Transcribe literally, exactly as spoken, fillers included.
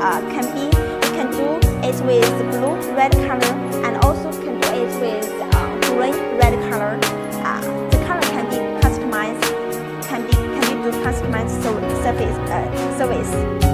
uh, can be can do it with blue red color, and also can do it with uh, green red color. Uh, the color can be customized, can be can be do customized service uh, service.